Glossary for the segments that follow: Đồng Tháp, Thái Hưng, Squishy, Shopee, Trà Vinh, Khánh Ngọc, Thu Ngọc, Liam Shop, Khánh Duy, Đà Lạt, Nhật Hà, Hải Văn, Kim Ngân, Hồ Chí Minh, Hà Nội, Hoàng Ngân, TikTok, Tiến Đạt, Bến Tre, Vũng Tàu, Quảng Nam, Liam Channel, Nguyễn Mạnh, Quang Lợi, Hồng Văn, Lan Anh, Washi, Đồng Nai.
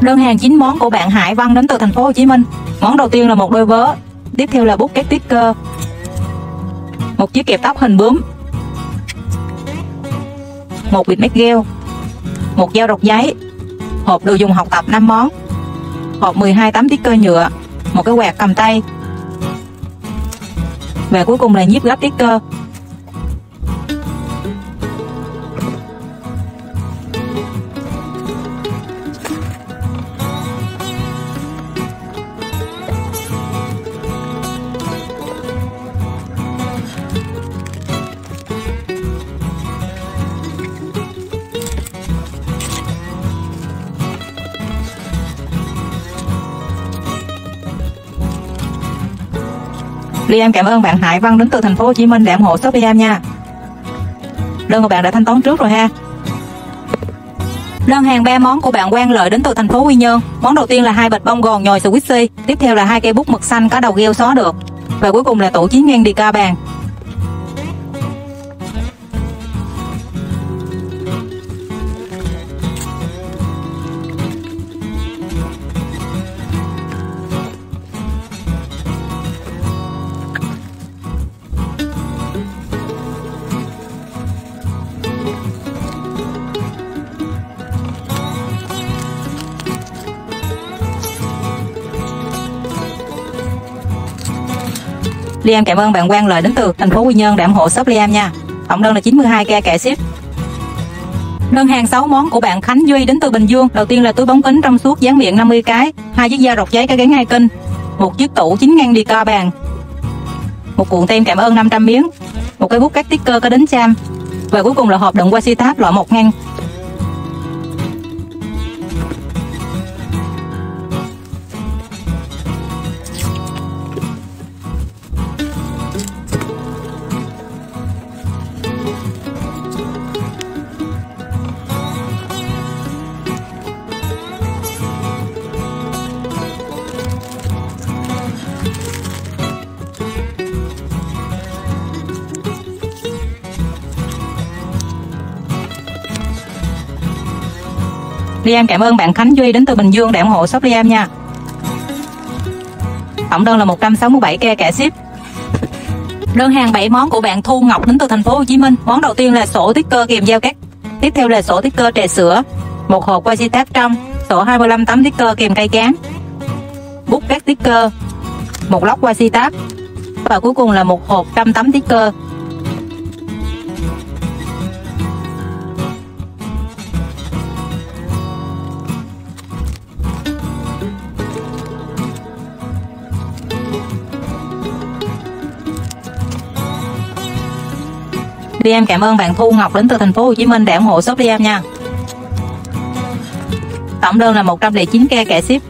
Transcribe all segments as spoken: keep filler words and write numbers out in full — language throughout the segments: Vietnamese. Đơn hàng chín món của bạn Hải Văn đến từ thành phố Hồ Chí Minh. Món đầu tiên là một đôi vớ, tiếp theo là bút két sticker, một chiếc kẹp tóc hình bướm, một bịt mép gel, một dao rọc giấy, hộp đồ dùng học tập năm món, hộp mười hai tấm sticker nhựa, một cái quạt cầm tay, và cuối cùng là nhíp gấp sticker. Liam cảm ơn bạn Hải Văn đến từ thành phố Hồ Chí Minh để ủng hộ shop Liam nha. Đơn của bạn đã thanh toán trước rồi ha. Đơn hàng ba món của bạn Quang Lợi đến từ thành phố Quy Nhơn. Món đầu tiên là hai bịch bông gòn nhồi squishy, tiếp theo là hai cây bút mực xanh có đầu gheo xóa được, và cuối cùng là tủ chín ngang đi ca bàn. Liam cảm ơn bạn Quang Lợi đến từ thành phố Quy Nhơn đã ủng hộ shop Liam nha. Tổng đơn là chín mươi hai k kệ ship. Đơn hàng sáu món của bạn Khánh Duy đến từ Bình Dương. Đầu tiên là túi bóng kính trong suốt dán miệng năm mươi cái, hai chiếc dao rọc giấy cái gắn hai kênh, một chiếc tủ chín ngang đi co bàn, một cuộn tem cảm ơn năm trăm miếng, một cái bút cắt sticker có đính cham, và cuối cùng là hộp đựng washi tape loại một ngang. Liam cảm ơn bạn Khánh Duy đến từ Bình Dương để ủng hộ shop Liam nha. Tổng đơn là một trăm sáu mươi bảy k cả ship. Đơn hàng bảy món của bạn Thu Ngọc đến từ thành phố Hồ Chí Minh. Món đầu tiên là sổ sticker kèm dao cắt, tiếp theo là sổ sticker trà sữa, một hộp washi tape trong, sổ hai mươi lăm tấm sticker kèm cây cán, bút cắt sticker, một lốc washi tape, và cuối cùng là một hộp một trăm tấm sticker. Liam cảm ơn bạn Thu Ngọc đến từ thành phố Hồ Chí Minh để ủng hộ shop Liam nha. Tổng đơn là một trăm lẻ chín k cả ship.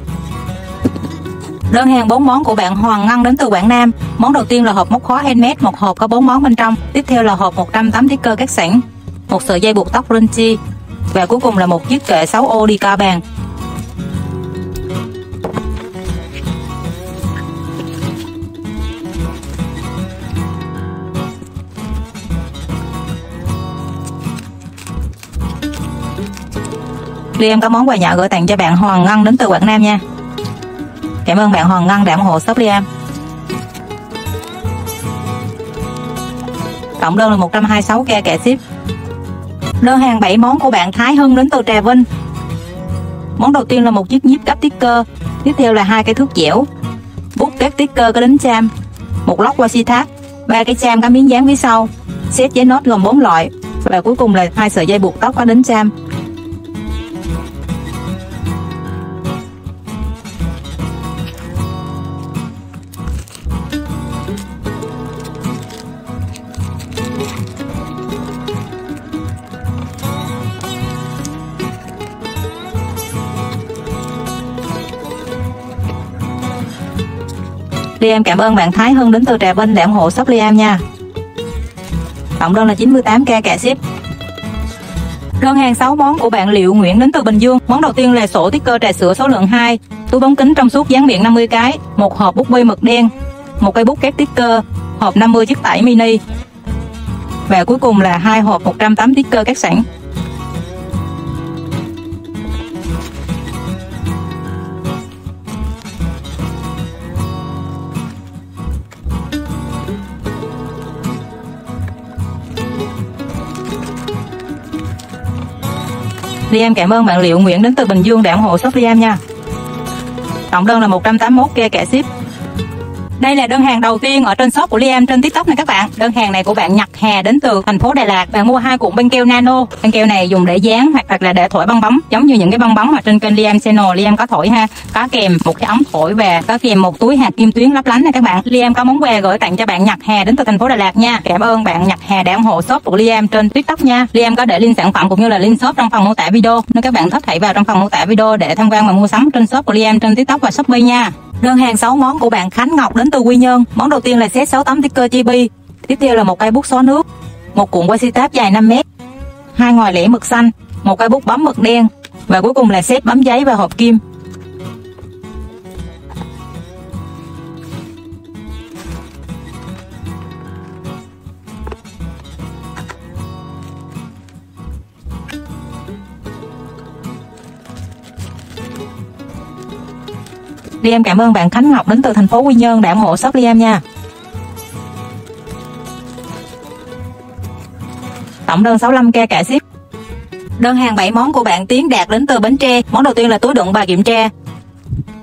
Đơn hàng bốn món của bạn Hoàng Ngân đến từ Quảng Nam. Món đầu tiên là hộp móc khóa handmade, một hộp có bốn món bên trong. Tiếp theo là hộp một trăm tấm sticker cắt sẵn, một sợi dây buộc tóc Rinchi, và cuối cùng là một chiếc kệ sáu ô đi ca bàn. Liam có món quà nhỏ gửi tặng cho bạn Hoàng Ngân đến từ Quảng Nam nha. Cảm ơn bạn Hoàng Ngân đã ủng hộ shop Liam. Tổng đơn là một trăm hai mươi sáu k cả ship. Đơn hàng bảy món của bạn Thái Hưng đến từ Trà Vinh. Món đầu tiên là một chiếc nhíp cắp sticker, tiếp theo là hai cây thước dẻo, bút các sticker có đính cham, một lóc washi tape, ba cái cham có miếng dán phía sau, set giấy nốt gồm bốn loại, và cuối cùng là hai sợi dây buộc tóc có đính cham. Liam cảm ơn bạn Thái Hưng đến từ Trà Vinh để ủng hộ shop Liam nha. Tổng đơn là chín mươi tám k cả ship. Đơn hàng sáu món của bạn Liệu Nguyễn đến từ Bình Dương. Món đầu tiên là sổ sticker trà sữa số lượng hai, túi bóng kính trong suốt dán miệng năm mươi cái, một hộp bút bi mực đen, một cây bút két sticker, hộp năm mươi chiếc tẩy mini, và cuối cùng là hai hộp một trăm tám mươi sticker cắt sẵn. Liam cảm ơn bạn Liệu Nguyễn đến từ Bình Dương đã ủng hộ shop Liam nha. Tổng đơn là một trăm tám mươi mốt k cả ship. Đây là đơn hàng đầu tiên ở trên shop của Liam trên TikTok này các bạn. Đơn hàng này của bạn Nhật Hà đến từ thành phố Đà Lạt. Bạn mua hai cuộn băng keo nano. Băng keo này dùng để dán hoặc là để thổi bong bóng, giống như những cái bong bóng mà trên kênh Liam Channel Liam có thổi ha. Có kèm một cái ống thổi và có kèm một túi hạt kim tuyến lấp lánh này các bạn. Liam có món quà gửi tặng cho bạn Nhật Hà đến từ thành phố Đà Lạt nha. Cảm ơn bạn Nhật Hà đã ủng hộ shop của Liam trên TikTok nha. Liam có để link sản phẩm cũng như là link shop trong phần mô tả video. Nếu các bạn thích hãy vào trong phần mô tả video để tham quan và mua sắm trên shop của Liam trên TikTok và Shopee nha. Đơn hàng sáu món của bạn Khánh Ngọc đến từ Quy Nhơn. Món đầu tiên là set sáu tấm sticker chibi. Tiếp theo là một cây bút xóa nước, một cuộn washi tape dài năm mét, hai ngòi lẻ mực xanh, một cây bút bấm mực đen và cuối cùng là set bấm giấy và hộp kim. Liam cảm ơn bạn Khánh Ngọc đến từ thành phố Quy Nhơn đã ủng hộ shop Liam nha. Tổng đơn sáu mươi lăm k cả ship. Đơn hàng bảy món của bạn Tiến Đạt đến từ Bến Tre. Món đầu tiên là túi đựng bà kiểm tra,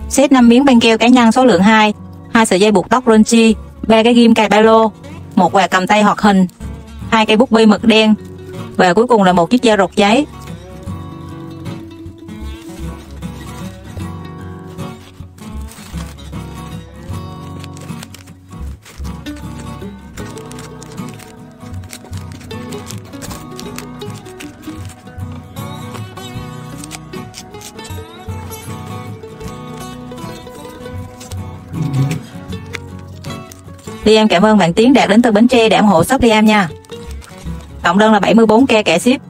set năm miếng băng keo cá nhân số lượng hai, hai sợi dây buộc tóc Ronchi, ba cái ghim cài ba lô, một quà cầm tay hoạt hình, hai cây bút bi mực đen và cuối cùng là một chiếc dao rột giấy. Liam cảm ơn bạn Tiến Đạt đến từ Bến Tre để ủng hộ shop Liam nha. Tổng đơn là bảy mươi bốn k cả ship.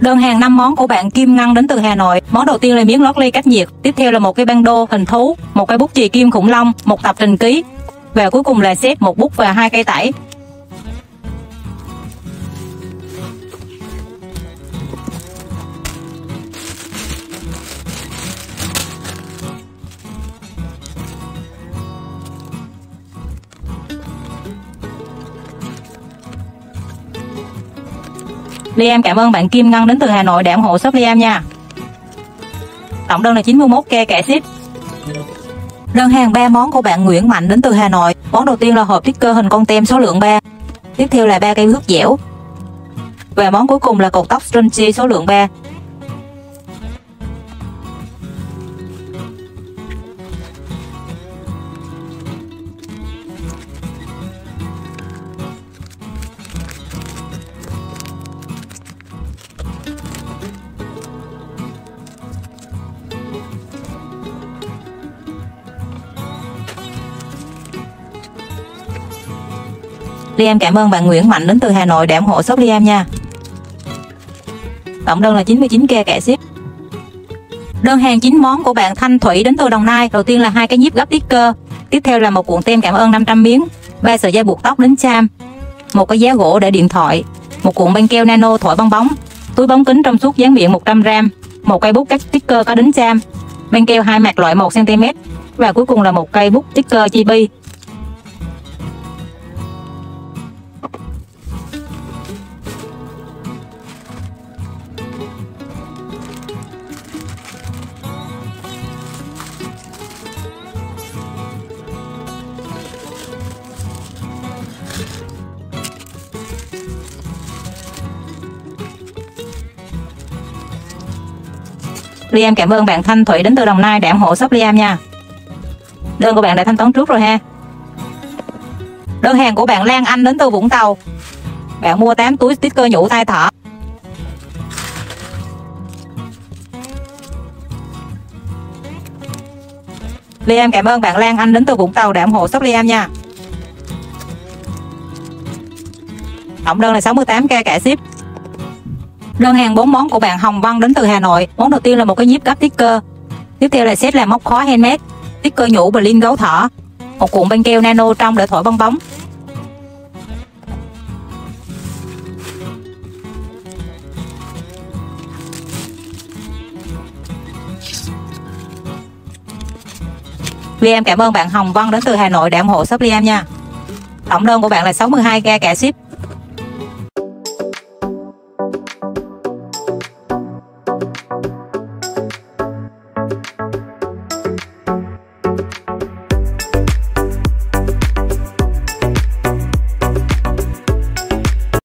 Đơn hàng năm món của bạn Kim Ngân đến từ Hà Nội. Món đầu tiên là miếng lót ly cách nhiệt, tiếp theo là một cái băng đô hình thú, một cái bút chì kim khủng long, một tập trình ký và cuối cùng là set một bút và hai cây tẩy. Liam cảm ơn bạn Kim Ngân đến từ Hà Nội để ủng hộ shop Liam nha. Tổng đơn là chín mươi mốt k cả ship. Đơn hàng ba món của bạn Nguyễn Mạnh đến từ Hà Nội. Món đầu tiên là hộp sticker hình con tem số lượng ba. Tiếp theo là ba cây thước dẻo. Và món cuối cùng là cột tóc scrunchie số lượng ba. Liam cảm ơn bạn Nguyễn Mạnh đến từ Hà Nội để ủng hộ shop Liam nha. Tổng đơn là chín mươi chín k cả ship. Đơn hàng chín món của bạn Thanh Thủy đến từ Đồng Nai. Đầu tiên là hai cái nhíp gấp sticker, tiếp theo là một cuộn tem cảm ơn năm trăm miếng, ba sợi dây buộc tóc đến cham, một cái giá gỗ để điện thoại, một cuộn băng keo nano thổi bong bóng, túi bóng kính trong suốt dán miệng một trăm gam, một cây bút cắt sticker có đính cham, băng keo hai mặt loại một xăng ti mét và cuối cùng là một cây bút sticker chibi. Liam cảm ơn bạn Thanh Thủy đến từ Đồng Nai đã ủng hộ shop Liam nha. Đơn của bạn đã thanh toán trước rồi ha. Đơn hàng của bạn Lan Anh đến từ Vũng Tàu. Bạn mua tám túi sticker nhũ tai thỏ. Liam cảm ơn bạn Lan Anh đến từ Vũng Tàu đã ủng hộ shop Liam nha. Tổng đơn là sáu mươi tám k cả ship. Đơn hàng bốn món của bạn Hồng Văn đến từ Hà Nội. Món đầu tiên là một cái nhíp gấp sticker. Tiếp theo là set là móc khóa handmade, sticker nhũ blin gấu thỏ, một cuộn băng keo nano trong để thổi bong bóng. Liam cảm ơn bạn Hồng Văn đến từ Hà Nội để ủng hộ shop Liam nha. Tổng đơn của bạn là sáu mươi hai k cả ship.